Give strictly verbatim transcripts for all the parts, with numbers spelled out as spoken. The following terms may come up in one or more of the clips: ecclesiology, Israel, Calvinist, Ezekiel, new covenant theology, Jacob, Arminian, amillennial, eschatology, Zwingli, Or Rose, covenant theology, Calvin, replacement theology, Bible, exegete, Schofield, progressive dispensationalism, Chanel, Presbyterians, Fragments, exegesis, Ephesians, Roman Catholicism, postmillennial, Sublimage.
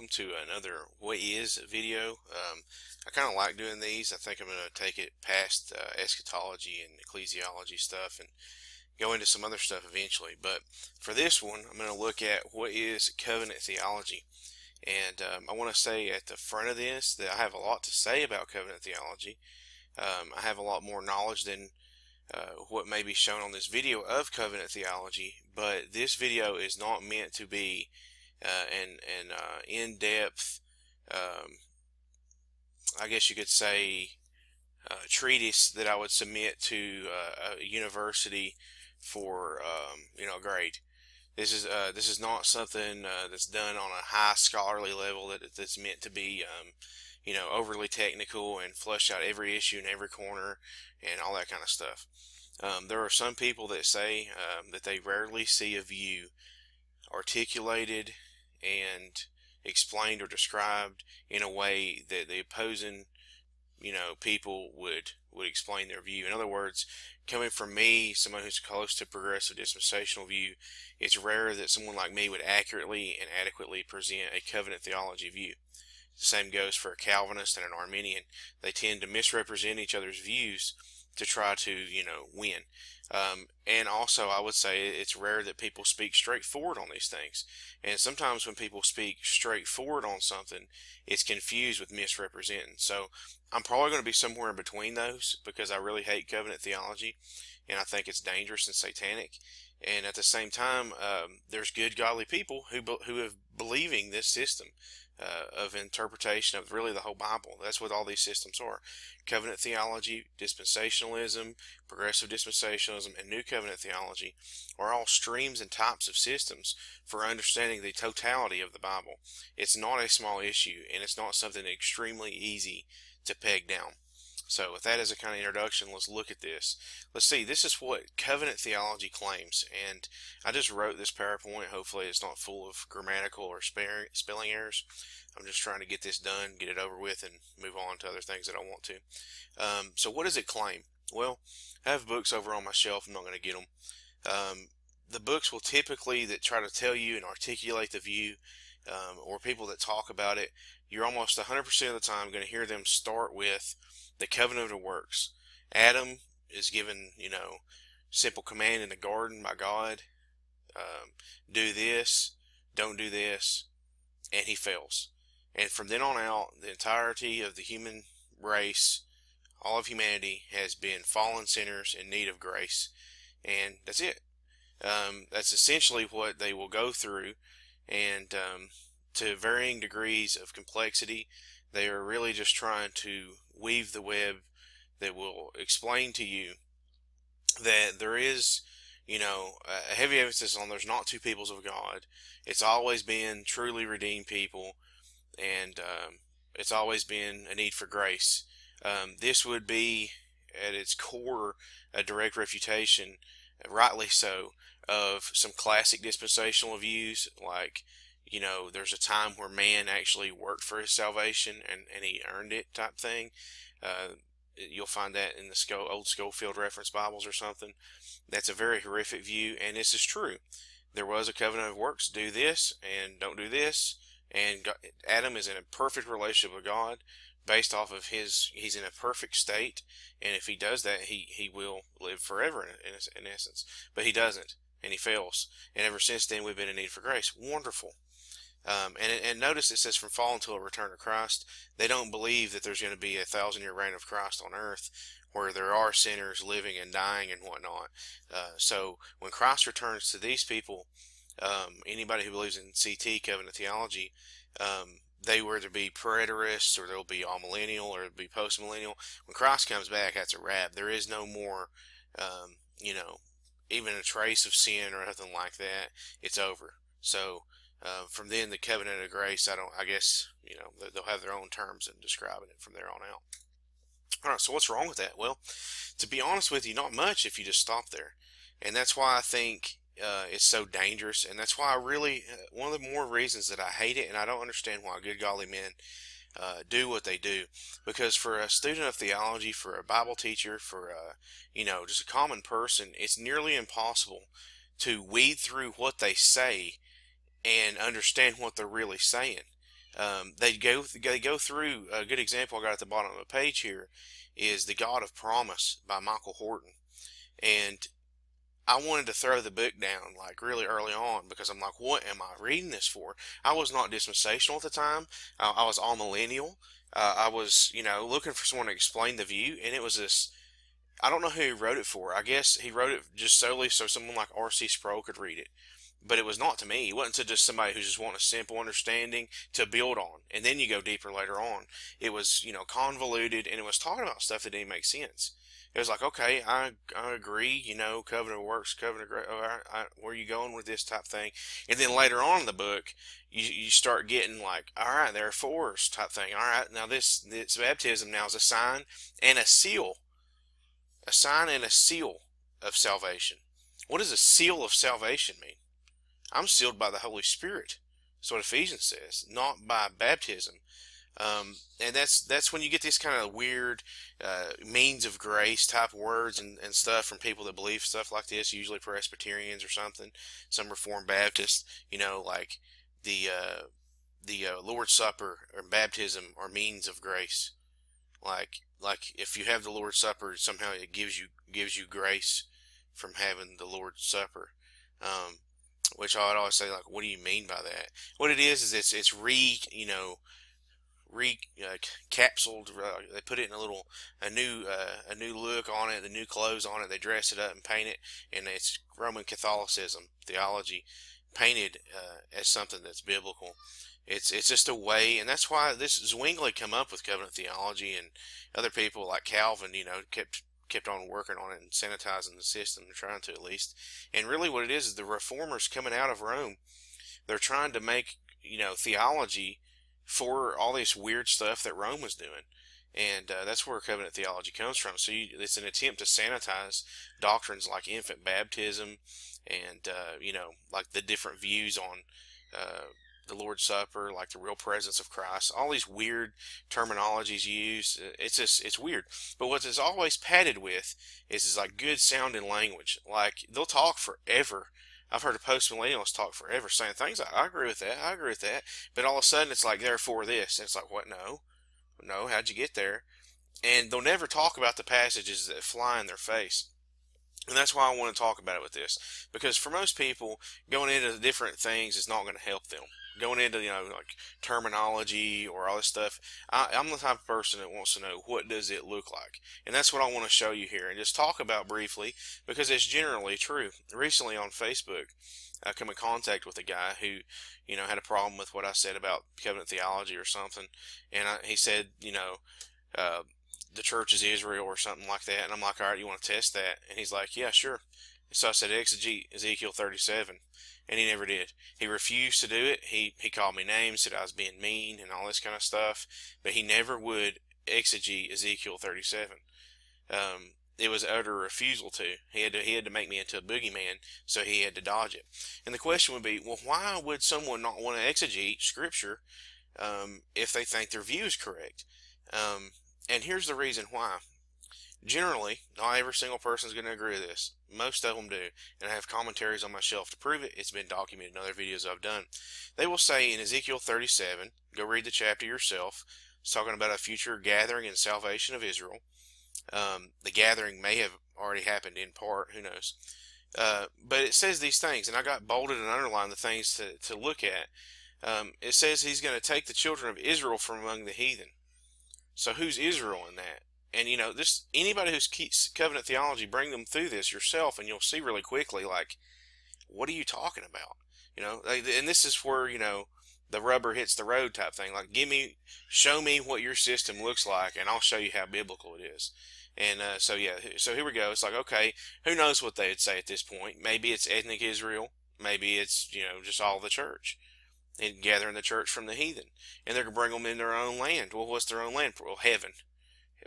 welcome to another What Is video. Um, I kind of like doing these. I think I'm going to take it past uh, eschatology and ecclesiology stuff and go into some other stuff eventually. But for this one, I'm going to look at what is covenant theology. And um, I want to say at the front of this that I have a lot to say about covenant theology. Um, I have a lot more knowledge than Uh, what may be shown on this video of covenant theology, but this video is not meant to be uh, an, an uh, in-depth, um, I guess you could say, uh, treatise that I would submit to uh, a university for um, you know, a grade. This is uh, this is not something uh, that's done on a high scholarly level that that's meant to be um, you know, overly technical and flush out every issue in every corner and all that kind of stuff. Um, there are some people that say um, that they rarely see a view articulated and explained or described in a way that the opposing, you know, people would would explain their view. In other words, coming from me, someone who's close to progressive dispensational view, it's rare that someone like me would accurately and adequately present a covenant theology view. The same goes for a Calvinist and an Arminian. They tend to misrepresent each other's views to try to, you know, win. Um, and also, I would say it's rare that people speak straightforward on these things. And sometimes when people speak straightforward on something, it's confused with misrepresenting. So I'm probably going to be somewhere in between those, because I really hate covenant theology, and I think it's dangerous and satanic. And at the same time, um, there's good, godly people who be who are believing this system uh, of interpretation of really the whole Bible. That's what all these systems are: covenant theology, dispensationalism, progressive dispensationalism, and new covenant theology are all streams and types of systems for understanding the totality of the Bible. It's not a small issue, and it's not something extremely easy to peg down. So with that as a kind of introduction, let's look at this. Let's see, this is what covenant theology claims. And I just wrote this PowerPoint. Hopefully it's not full of grammatical or spelling errors. I'm just trying to get this done, get it over with, and move on to other things that I want to. Um, so what does it claim? Well, I have books over on my shelf. I'm not going to get them. Um, the books will typically that try to tell you and articulate the view, um, or people that talk about it, you're almost one hundred percent of the time going to hear them start with the covenant of works. Adam is given, you know, simple command in the garden by God. Um, do this, don't do this, and he fails. And from then on out, the entirety of the human race, all of humanity, has been fallen sinners in need of grace. And that's it. Um, that's essentially what they will go through. And um, to varying degrees of complexity, they are really just trying to weave the web that will explain to you that there is, you know, a heavy emphasis on there's not two peoples of God. It's always been truly redeemed people, and um, it's always been a need for grace. Um, this would be, at its core, a direct refutation, rightly so, of some classic dispensational views, like, you know, there's a time where man actually worked for his salvation and, and he earned it type thing. Uh, you'll find that in the Scho old Schofield reference Bibles or something. That's a very horrific view, and this is true. There was a covenant of works, do this and don't do this. And God, Adam is in a perfect relationship with God based off of his, he's in a perfect state. And if he does that, he, he will live forever in, in, in essence. But he doesn't, and he fails. And ever since then, we've been in need for grace. Wonderful. Um, and, and notice it says from fall until a return of Christ. They don't believe that there's going to be a thousand year reign of Christ on earth where there are sinners living and dying and whatnot. Uh, so when Christ returns to these people, um, anybody who believes in C T, covenant theology, um, they were to be preterists, or they'll be amillennial, or it'll be postmillennial. When Christ comes back, that's a wrap. There is no more, um, you know, even a trace of sin or nothing like that. It's over. So, Uh, from then, the covenant of grace, I don't, I guess, you know, they'll have their own terms in describing it from there on out. All right, so what's wrong with that? Well, to be honest with you, not much if you just stop there. And that's why I think uh, it's so dangerous. And that's why I really, uh, one of the more reasons that I hate it, and I don't understand why good godly men uh, do what they do. Because for a student of theology, for a Bible teacher, for, uh, you know, just a common person, it's nearly impossible to weed through what they say and understand what they're really saying. Um, they go they go through a good example I got at the bottom of the page here is The God of Promise by Michael Horton, and I wanted to throw the book down like really early on because I'm like, what am I reading this for? I was not dispensational at the time. I, I was all millennial. Uh, I was, you know, looking for someone to explain the view, and it was this. I don't know who he wrote it for. I guess he wrote it just solely so someone like R C Sproul could read it. But it was not to me. It wasn't to just somebody who just wants a simple understanding to build on, and then you go deeper later on. It was, you know, convoluted, and it was talking about stuff that didn't make sense. It was like, okay, I, I agree, you know, covenant works, covenant, I, I, where are you going with this type thing? And then later on in the book, you, you start getting like, all right, there are fours type thing. All right, now this, this baptism now is a sign and a seal. A sign and a seal of salvation. What does a seal of salvation mean? I'm sealed by the Holy Spirit. That's what Ephesians says, not by baptism. Um, and that's that's when you get these kind of weird uh, means of grace type words and, and stuff from people that believe stuff like this, usually Presbyterians or something, some Reformed Baptists, you know, like the, uh, the uh, Lord's Supper or baptism or means of grace. Like like if you have the Lord's Supper, somehow it gives you gives you grace from having the Lord's Supper. Um, which I would always say, like, what do you mean by that? What it is is it's it's re you know re uh, capsuled. Uh, they put it in a little a new uh, a new look on it, the new clothes on it. They dress it up and paint it, and it's Roman Catholicism theology painted uh, as something that's biblical. It's it's just a way, and that's why this Zwingli come up with covenant theology, and other people like Calvin, you know, kept. kept on working on it and sanitizing the system, they're trying to at least. And really what it is is the reformers coming out of Rome, they're trying to make, you know, theology for all this weird stuff that Rome was doing. And uh, that's where covenant theology comes from. So you, it's an attempt to sanitize doctrines like infant baptism and, uh, you know, like the different views on uh, the Lord's Supper, like the real presence of Christ, all these weird terminologies used. It's just, it's weird. But what it's always padded with is, is like good sounding language. Like they'll talk forever. I've heard of postmillennials talk forever saying things like, I agree with that, I agree with that. But all of a sudden it's like, therefore this. And it's like, what? No, no. How'd you get there? And they'll never talk about the passages that fly in their face. And that's why I want to talk about it with this, because for most people going into different things is not going to help them. Going into, you know, like terminology or all this stuff, I, I'm the type of person that wants to know what does it look like, and that's what I want to show you here and just talk about briefly because it's generally true. Recently on Facebook, I come in contact with a guy who, you know, had a problem with what I said about covenant theology or something, and I, he said, you know, uh, the church is Israel or something like that, and I'm like, all right, you want to test that? And he's like, yeah, sure. So I said, exegete Ezekiel thirty-seven. And he never did. He refused to do it. He, he called me names, said I was being mean and all this kind of stuff. But he never would exegete Ezekiel thirty-seven. Um, it was utter refusal to. He had to, he had to make me into a boogeyman, so he had to dodge it. And the question would be, well, why would someone not want to exegete Scripture um, if they think their view is correct? Um, and here's the reason why. Generally, not every single person is going to agree with this. Most of them do, and I have commentaries on my shelf to prove it. It's been documented in other videos I've done. They will say in Ezekiel thirty-seven, go read the chapter yourself. It's talking about a future gathering and salvation of Israel. Um, the gathering may have already happened in part, who knows. Uh, but it says these things, and I got bolded and underlined the things to, to look at. Um, it says he's going to take the children of Israel from among the heathen. So who's Israel in that? And, you know, this anybody who's keeps covenant theology, bring them through this yourself, and you'll see really quickly, like, what are you talking about? You know, and this is where, you know, the rubber hits the road type thing. Like, give me, show me what your system looks like, and I'll show you how biblical it is. And uh, so, yeah, so here we go. It's like, okay, who knows what they would say at this point? Maybe it's ethnic Israel. Maybe it's, you know, just all the church. And gathering the church from the heathen. And they're going to bring them in their own land. Well, what's their own land? Well, heaven.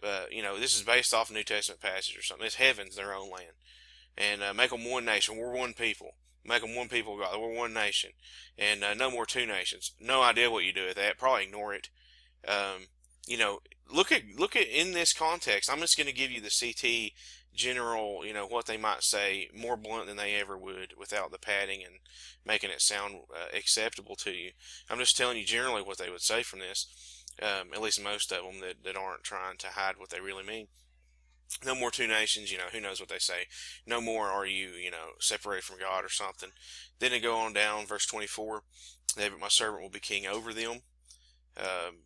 Uh, you know, this is based off a New Testament passage or something. It's heaven's their own land. And uh, make them one nation. We're one people. Make them one people, God. We're one nation. And uh, no more two nations. No idea what you do with that. Probably ignore it. Um, you know, look at, look at in this context. I'm just going to give you the C T general, you know, what they might say more blunt than they ever would without the padding and making it sound uh, acceptable to you. I'm just telling you generally what they would say from this, um, at least most of them that, that aren't trying to hide what they really mean. No more two nations, you know, who knows what they say. No more are you, you know, separated from God or something. Then they go on down, verse twenty-four, David my servant will be king over them. Um,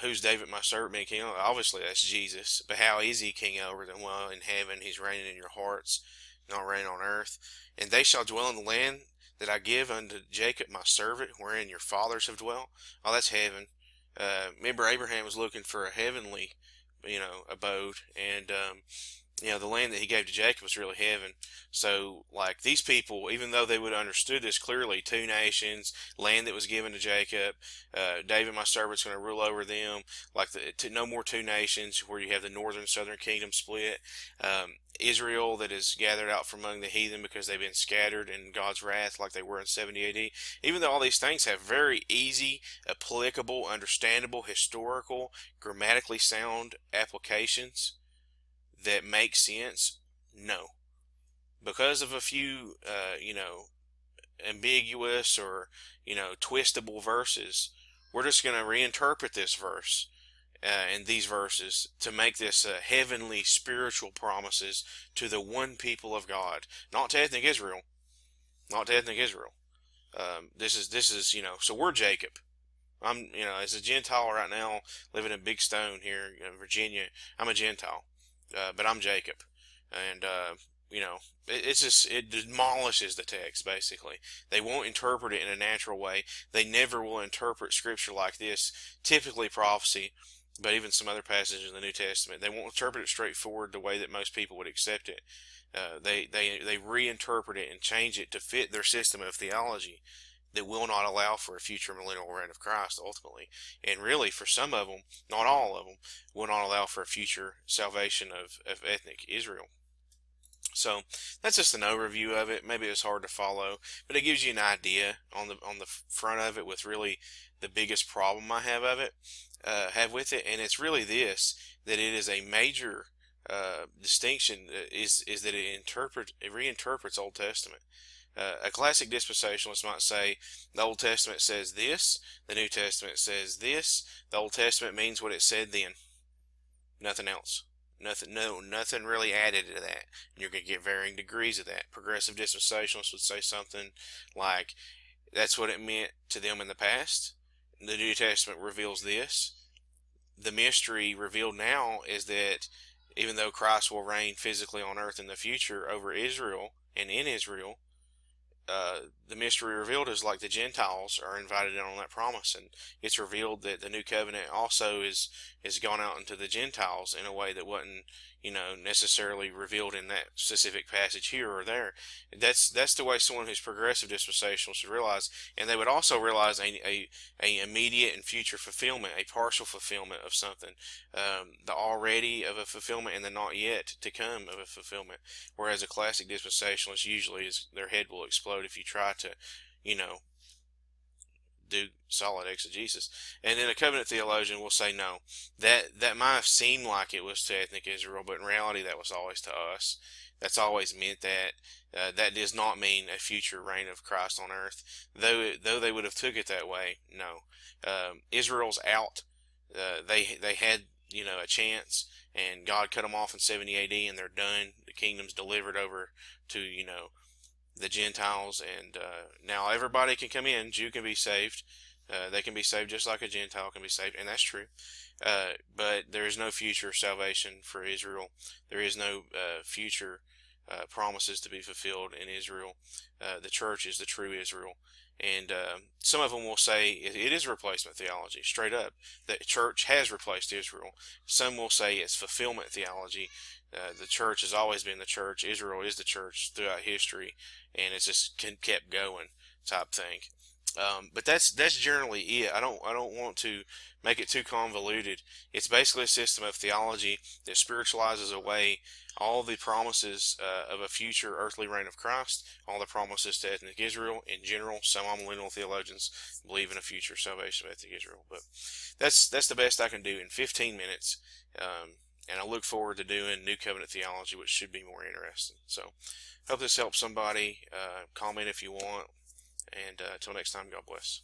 who's David my servant being king? Obviously that's Jesus. But how is he king over them? Well, in heaven he's reigning in your hearts, not reigning on earth. And they shall dwell in the land that I give unto Jacob my servant, wherein your fathers have dwelt. Oh, that's heaven. Uh, remember Abraham was looking for a heavenly, you know, abode, and um, you know, the land that he gave to Jacob was really heaven. So like these people, even though they would have understood this clearly, two nations, land that was given to Jacob, uh, David my servant's going to rule over them, like the, to, no more two nations where you have the northern southern kingdom split, um, Israel that is gathered out from among the heathen because they've been scattered in God's wrath like they were in seventy A D. Even though all these things have very easy, applicable, understandable, historical, grammatically sound applications that make sense, no. Because of a few, uh, you know, ambiguous or, you know, twistable verses, we're just going to reinterpret this verse uh, and these verses to make this uh, heavenly spiritual promises to the one people of God, not to ethnic Israel, not to ethnic Israel. Um, this is, this is, you know, so we're Jacob. I'm, you know, as a Gentile right now, living in Big Stone here in Virginia, I'm a Gentile. Uh, but I'm Jacob, and uh, you know, it, it's just, it demolishes the text. Basically, they won't interpret it in a natural way. They never will interpret scripture like this, typically prophecy, but even some other passages in the New Testament, they won't interpret it straightforward the way that most people would accept it. Uh, they they they reinterpret it and change it to fit their system of theology that will not allow for a future millennial reign of Christ, ultimately. And really, for some of them, not all of them, will not allow for a future salvation of, of ethnic Israel. So that's just an overview of it. Maybe it's hard to follow, but it gives you an idea on the on the front of it with really the biggest problem I have of it, uh, have with it. And it's really this, that it is a major uh, distinction, uh, is, is that it, interpret, it reinterprets Old Testament. Uh, a classic dispensationalist might say the Old Testament says this, the New Testament says this, the Old Testament means what it said then. Nothing else. Nothing, no, nothing really added to that. And you're going to get varying degrees of that. Progressive dispensationalists would say something like, that's what it meant to them in the past. The New Testament reveals this. The mystery revealed now is that even though Christ will reign physically on earth in the future over Israel and in Israel, Uh, the mystery revealed is like the Gentiles are invited in on that promise, and it's revealed that the new covenant also is is gone out into the Gentiles in a way that wasn't, you know, necessarily revealed in that specific passage here or there. That's that's the way someone who's progressive dispensational should realize, and they would also realize a a, a immediate and future fulfillment, a partial fulfillment of something, um, the already of a fulfillment and the not yet to come of a fulfillment. Whereas a classic dispensationalist usually is their head will explode if you try to, you know, do solid exegesis. And then a covenant theologian will say, no, that that might have seemed like it was to ethnic Israel, but in reality that was always to us. That's always meant that. Uh, that does not mean a future reign of Christ on earth, though though they would have took it that way. No, um, Israel's out. Uh, they they had, you know, a chance, and God cut them off in seventy A D, and they're done. The kingdom's delivered over to, you know, the Gentiles, and uh, now everybody can come in. Jew can be saved. Uh, they can be saved just like a Gentile can be saved, and that's true. Uh, but there is no future salvation for Israel. There is no uh, future uh, promises to be fulfilled in Israel. Uh, the church is the true Israel. And uh, some of them will say it, it is replacement theology, straight up. The church has replaced Israel. Some will say it's fulfillment theology. Uh, the church has always been the church. Israel is the church throughout history, and it's just kept going type thing. Um, but that's that's generally it. I don't I don't want to make it too convoluted. It's basically a system of theology that spiritualizes away all the promises uh, of a future earthly reign of Christ, all the promises to ethnic Israel in general. Some amillennial theologians believe in a future salvation of ethnic Israel. But that's that's the best I can do in fifteen minutes. Um, And I look forward to doing New Covenant Theology, which should be more interesting. So, hope this helps somebody. Uh, comment if you want. And uh, until next time, God bless.